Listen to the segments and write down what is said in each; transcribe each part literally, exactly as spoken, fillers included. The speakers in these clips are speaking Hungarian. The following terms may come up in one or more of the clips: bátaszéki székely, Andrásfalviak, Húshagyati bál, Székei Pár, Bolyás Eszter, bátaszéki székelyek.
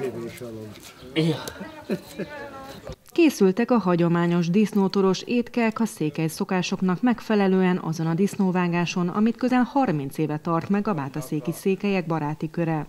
kevés alatt. Ja. Készültek a hagyományos disznótoros étkek a székely szokásoknak megfelelően azon a disznóvágáson, amit közel harminc éve tart meg a bátaszéki székelyek baráti köre.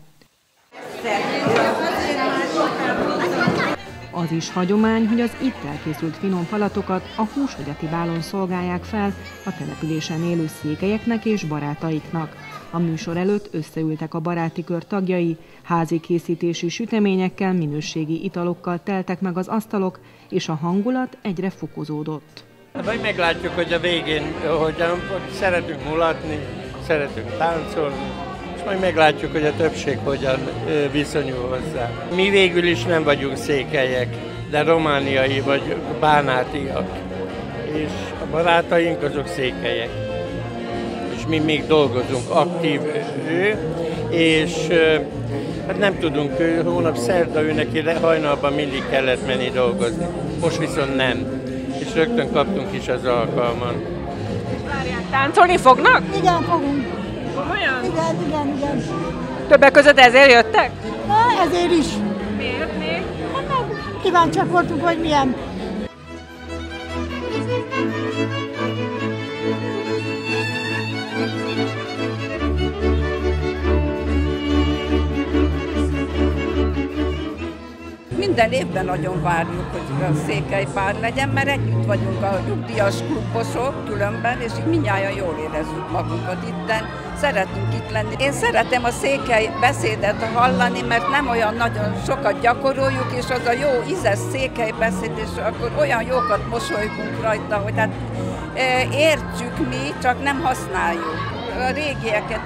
Az is hagyomány, hogy az itt elkészült finom palatokat a Húshagyati bálon szolgálják fel a településen élő székelyeknek és barátaiknak. A műsor előtt összeültek a baráti kör tagjai, házi készítési süteményekkel, minőségi italokkal teltek meg az asztalok, és a hangulat egyre fokozódott. Majd meglátjuk, hogy a végén, hogy szeretünk mulatni, szeretünk táncolni, és majd meglátjuk, hogy a többség hogyan viszonyul hozzá. Mi végül is nem vagyunk székelyek, de romániai vagy bánátiak, és a barátaink azok székelyek. Mi még dolgozunk, aktív ő, és hát nem tudunk, ő, hónap szerda ő neki hajnalban mindig kellett menni dolgozni. Most viszont nem, és rögtön kaptunk is az alkalmat. Táncolni fognak? Igen, fogunk. Olyan? Igen, igen, igen. Többek között ezért jöttek? Na, ezért is. Miért még? Hát nem, kíváncsiak voltunk, hogy milyen. Minden évben nagyon várjuk, hogy a Székei Pár legyen, mert együtt vagyunk a nyugdíjas klubosok különben, és így mindnyájan jól érezzük magunkat itten, szeretünk itt lenni. Én szeretem a székely beszédet hallani, mert nem olyan nagyon sokat gyakoroljuk, és az a jó ízes székely beszéd, és akkor olyan jókat mosolygunk rajta, hogy hát értjük mi, csak nem használjuk. A régieket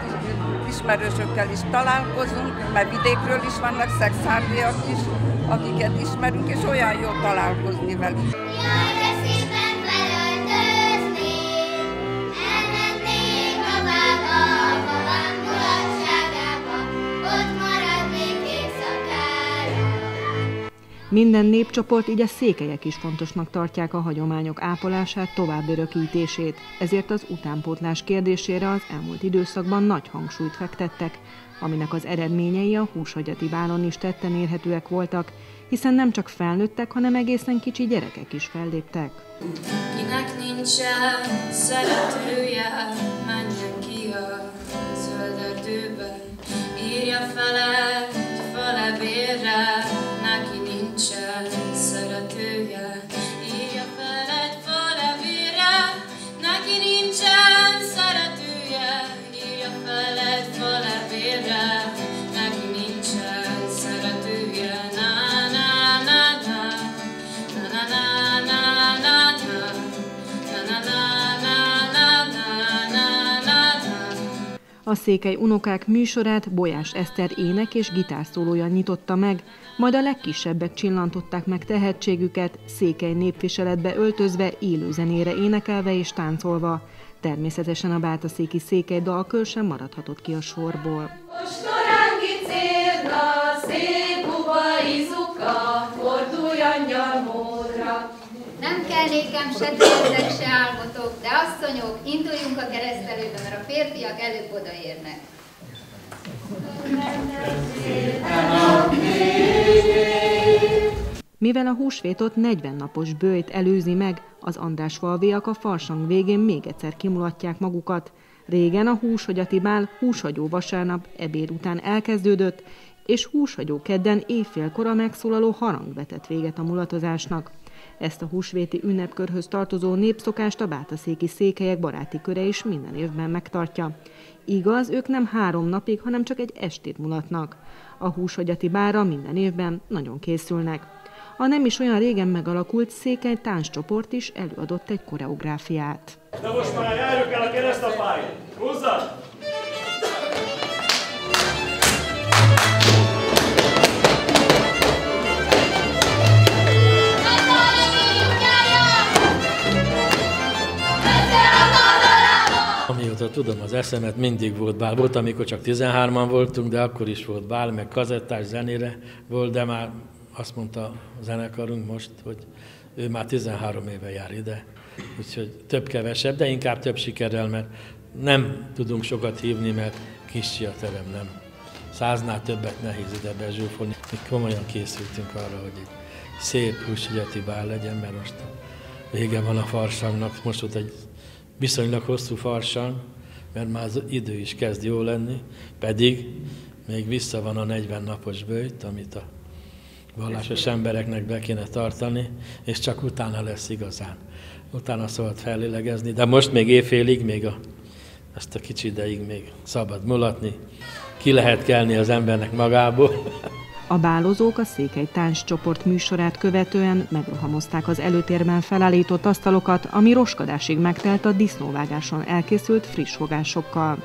ismerősökkel is találkozunk, mert vidékről is vannak, székelyek is, akiket ismerünk, és olyan jó találkozni velük. Jaj, de szépen felöltözni, elmennék babába, babám mulatságába, ott maradnék éjszakára. Minden népcsoport, így a székelyek is fontosnak tartják a hagyományok ápolását, továbbörökítését. Ezért az utánpótlás kérdésére az elmúlt időszakban nagy hangsúlyt fektettek, aminek az eredményei a Húshagyati bálon is tetten érhetőek voltak, hiszen nem csak felnőttek, hanem egészen kicsi gyerekek is felléptek. Kinek nincsen szeretője, menjen ki a zöld erdőbe, írja fele, fele vérre, neki nincsen szeretője. Írja fele, fele vérre, neki nincsen szeretője, írja fele, fele A Székely unokák műsorát Bolyás Eszter ének és gitárszólója nyitotta meg, majd a legkisebbek csillantották meg tehetségüket, székely népviseletbe öltözve, élőzenére énekelve és táncolva. Természetesen a bátaszéki székely dalkör sem maradhatott ki a sorból. Nem kell nékem se tértek, se álmotok, de asszonyok, induljunk a keresztelőbe, mert a férfiak előbb odaérnek. Mivel a húsvétot negyven napos bőjt előzi meg, az andrásfalviak a farsang végén még egyszer kimulatják magukat. Régen a Húshagyati bál húshagyó vasárnap ebéd után elkezdődött, és húshagyó kedden éjfélkor a megszólaló harang vetett véget a mulatozásnak. Ezt a húsvéti ünnepkörhöz tartozó népszokást a bátaszéki székelyek baráti köre is minden évben megtartja. Igaz, ők nem három napig, hanem csak egy estét mulatnak. A Húshagyati bálra minden évben nagyon készülnek. A nem is olyan régen megalakult székely tánccsoport is előadott egy koreográfiát. De most már járjuk el a keresztapályt! Húzzad! Amióta tudom az eszemet, mindig volt bál. Volt, amikor csak tizenhárman voltunk, de akkor is volt bál, meg kazettás zenére volt, de már azt mondta a zenekarunk most, hogy ő már tizenhárom éve jár ide, úgyhogy több-kevesebb, de inkább több sikerrel, mert nem tudunk sokat hívni, mert kicsi a terem, nem. Száznál többet nehéz ide bezsúfolni. mi komolyan készültünk arra, hogy egy szép húshagyati bál legyen, mert most vége van a farsangnak, most ott egy viszonylag hosszú farsang, mert már az idő is kezd jó lenni, pedig még vissza van a negyven napos böjt, amit a vallásos embereknek be kéne tartani, és csak utána lesz igazán. Utána szabad fellélegezni, de most még éjfélig, még a, ezt a kicsi ideig még szabad mulatni, ki lehet kelni az embernek magából. A bálozók a Székely Tánccsoport műsorát követően megrohamozták az előtérben felállított asztalokat, ami roskadásig megtelt a disznóvágáson elkészült friss fogásokkal.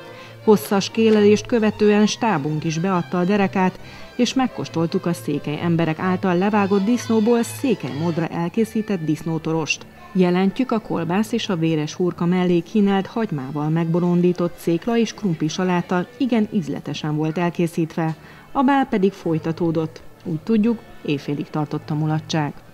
Hosszas kélelést követően stábunk is beadta a derekát, és megkóstoltuk a székely emberek által levágott disznóból székely módra elkészített disznótorost. Jelentjük a kolbász és a véres hurka mellé kínált hagymával megbolondított cékla és krumpli saláta igen ízletesen volt elkészítve, a bál pedig folytatódott. Úgy tudjuk, éjfélig tartott a mulatság.